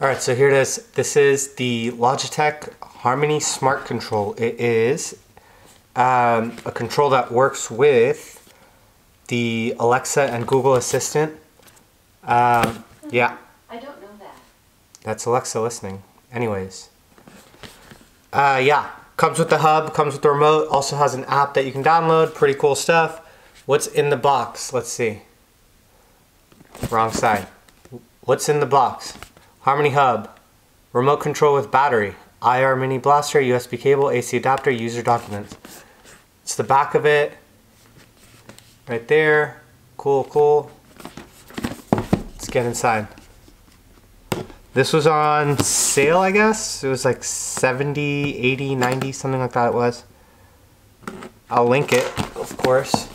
All right, so here it is. This is the Logitech Harmony Smart Control. It is a control that works with the Alexa and Google Assistant. Yeah. I don't know that. That's Alexa listening. Anyways. Yeah, comes with the hub, comes with the remote, also has an app that you can download. Pretty cool stuff. What's in the box? Let's see. Wrong side. What's in the box? Harmony hub, remote control with battery, IR mini blaster, USB cable, AC adapter, user documents. It's the back of it. Right there. Cool, cool. Let's get inside. This was on sale, I guess. It was like 70, 80, 90, something like that it was. I'll link it, of course.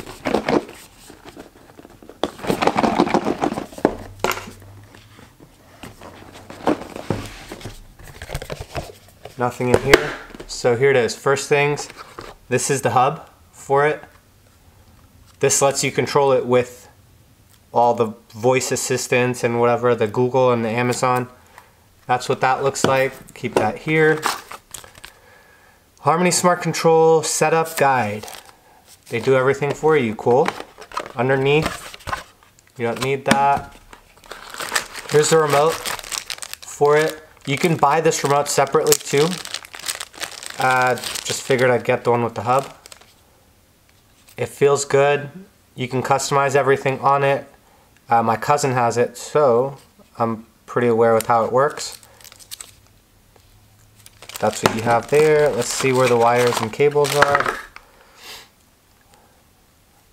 Nothing in here. So here it is. First things, this is the hub for it. This lets you control it with all the voice assistants and whatever, the Google and the Amazon. That's what that looks like. Keep that here. Harmony Smart Control Setup Guide. They do everything for you. Cool. Underneath, you don't need that. Here's the remote for it. You can buy this remote separately too. Just figured I'd get the one with the hub. It feels good. You can customize everything on it. My cousin has it, so I'm pretty aware with how it works. That's what you have there. Let's see where the wires and cables are.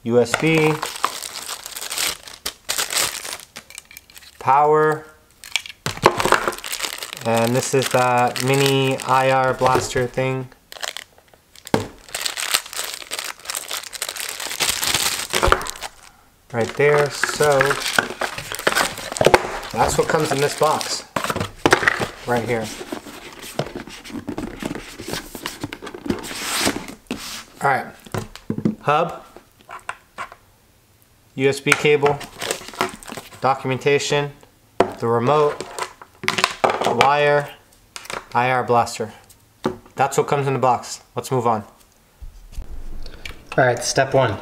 USB. Power. And this is that mini IR blaster thing. Right there, so that's what comes in this box. Right here. All right, hub, USB cable, documentation, the remote, wire, IR blaster. That's what comes in the box. Let's move on. All right, step one.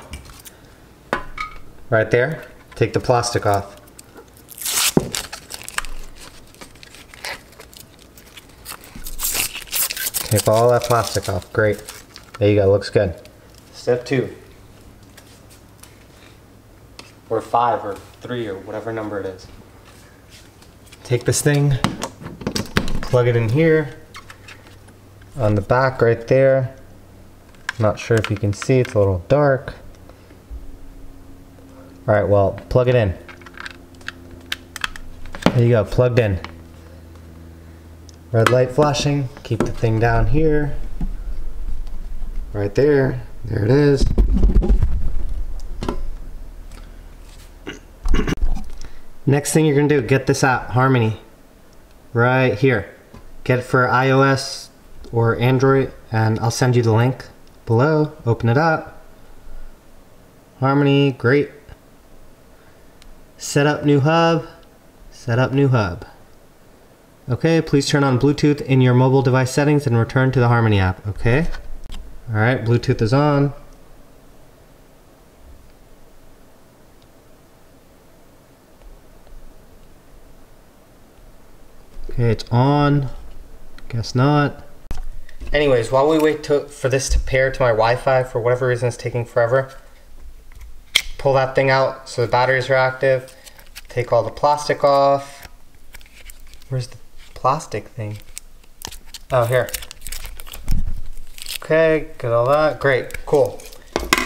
Right there, take the plastic off. Take all that plastic off, great. There you go, looks good. Step two. Or five, or three, or whatever number it is. Take this thing, plug it in here, on the back right there. Not sure if you can see, it's a little dark. All right, well, plug it in. There you go, plugged in. Red light flashing, keep the thing down here. Right there, there it is. Next thing you're gonna do, get this app, Harmony, right here. Get it for iOS or Android, and I'll send you the link below. Open it up. Harmony, great. Set up new hub, set up new hub. Okay, please turn on Bluetooth in your mobile device settings and return to the Harmony app, okay? All right, Bluetooth is on. Okay, it's on. Guess not. Anyways, while we wait for this to pair to my Wi-Fi, for whatever reason it's taking forever, pull that thing out so the batteries are active. Take all the plastic off. Where's the plastic thing? Oh, here. Okay, get all that. Great, cool.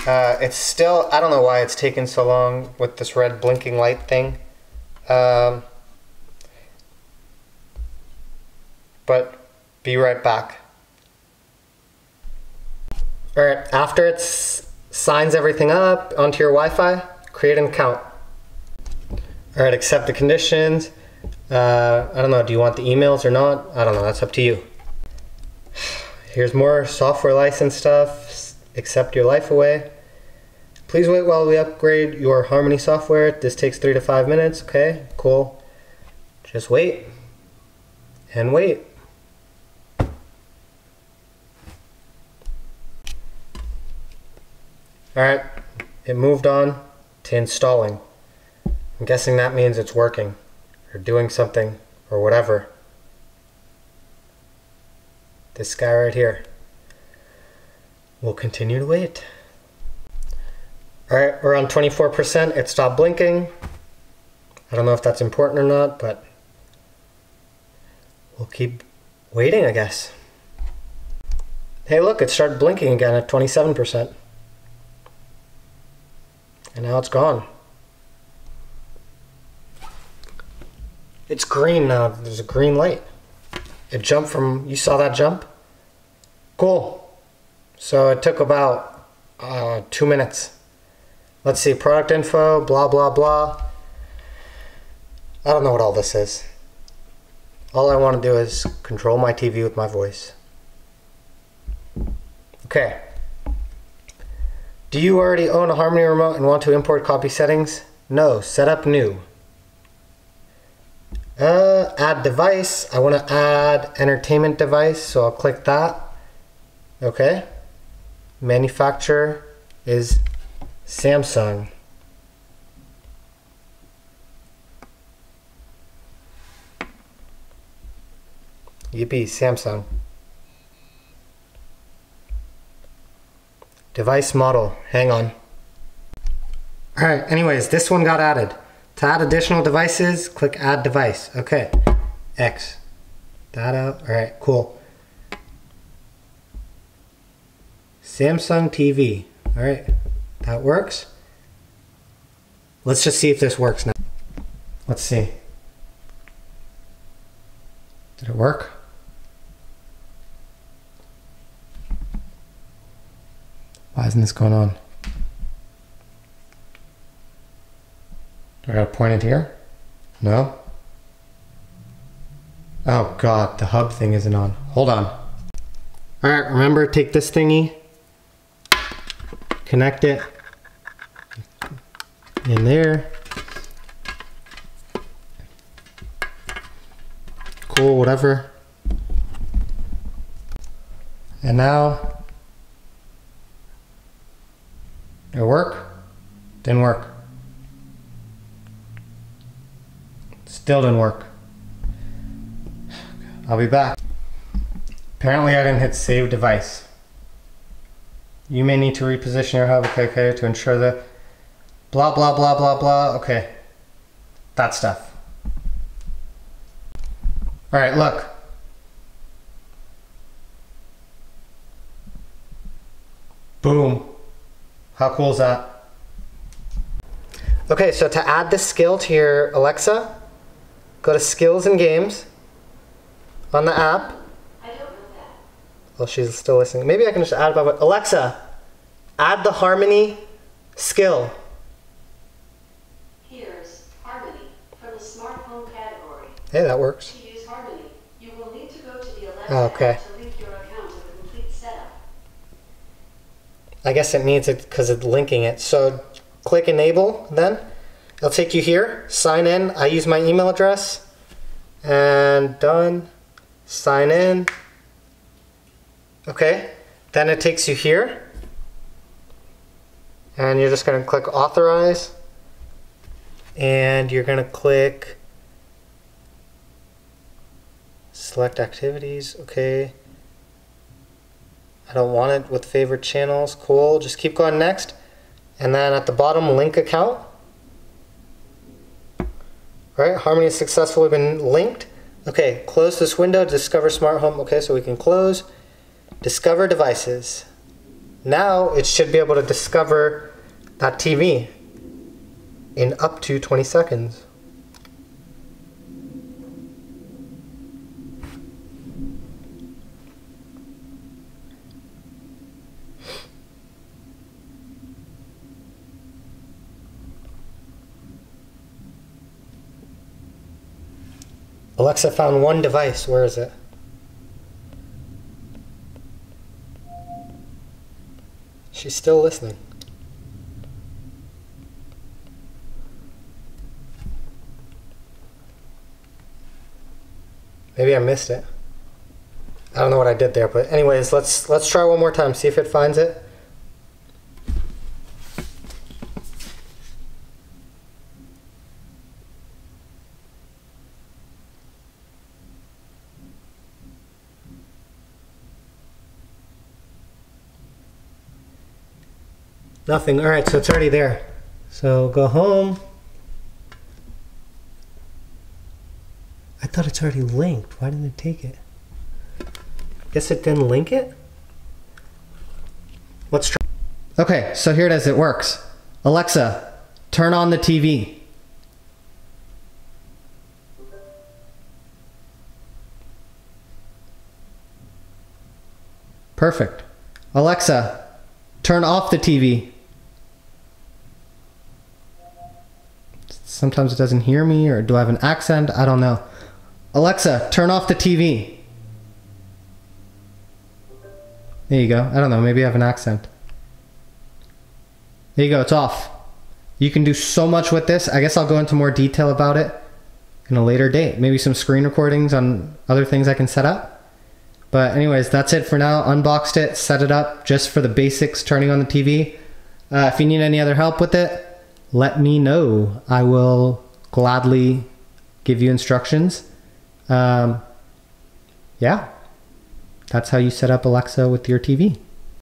It's still, I don't know why it's taken so long with this red blinking light thing. But be right back. All right, after it signs everything up onto your Wi-Fi, create an account. All right, accept the conditions. I don't know, do you want the emails or not? I don't know, that's up to you. Here's more software license stuff. Accept your life away. Please wait while we upgrade your Harmony software. This takes 3 to 5 minutes. Okay, cool. Just wait. and wait. Alright, it moved on to installing. I'm guessing that means it's working, or doing something, or whatever. This guy right here. We'll continue to wait. Alright, we're on 24%, it stopped blinking. I don't know if that's important or not, but we'll keep waiting, I guess. Hey look, it started blinking again at 27%. And now it's gone. It's green now. There's a green light. It jumped from... You saw that jump? Cool. So it took about 2 minutes. Let's see. Product info, blah, blah, blah. I don't know what all this is. All I want to do is control my TV with my voice. Okay. Do you already own a Harmony remote and want to import copy settings? No. Set up new. Add device. I want to add entertainment device, so I'll click that. Okay. Manufacturer is Samsung. Yippee, Samsung. Device model, hang on. Alright, anyways, this one got added. To add additional devices, click add device. Okay, X. That out, alright, cool. Samsung TV, alright, that works. Let's just see if this works now. Let's see. Did it work? Why isn't this going on? Do I gotta point it here? No? Oh god, the hub thing isn't on. Hold on. Alright, remember, take this thingy, connect it in there. Cool, whatever. And now... Did it work? Didn't work. Still didn't work. I'll be back. Apparently I didn't hit save device. You may need to reposition your hub, okay, to ensure the blah, blah, blah, blah, blah, okay. That stuff. All right, look. Boom. How cool is that? Okay, so to add this skill to your Alexa, go to Skills and Games on the app. I don't know that. Well, she's still listening. Maybe I can just add by what. Alexa, add the Harmony skill. Here's Harmony from the smart home category. Hey, that works. To use Harmony, you will need to go to the Alexa app to link your account to the complete setup. I guess it needs it because it's linking it. So click enable then. It'll take you here. Sign in. I use my email address. And done. Sign in. Okay. Then it takes you here. And you're just going to click authorize. And you're going to click select activities. Okay. I don't want it with favorite channels. Cool. Just keep going next. And then at the bottom, link account. All right, Harmony has successfully been linked. Okay, close this window, discover smart home. Okay, so we can close. Discover devices. Now it should be able to discover that TV in up to 20 seconds. Alexa found one device. Where is it? She's still listening. Maybe I missed it. I don't know what I did there, but anyways, let's try one more time, see if it finds it. Nothing. All right, so it's already there. So go home. I thought it's already linked. Why didn't it take it? Guess it didn't link it? Let's try. Okay, so here it is. It works. Alexa, turn on the TV. Perfect. Alexa, turn off the TV. Sometimes it doesn't hear me, or do I have an accent? I don't know. Alexa, turn off the TV. There you go. I don't know, maybe I have an accent. There you go, it's off. You can do so much with this. I guess I'll go into more detail about it in a later date. Maybe some screen recordings on other things I can set up. But anyways, that's it for now. Unboxed it, set it up just for the basics, turning on the TV. If you need any other help with it, let me know. I will gladly give you instructions. Yeah, that's how you set up Alexa with your TV.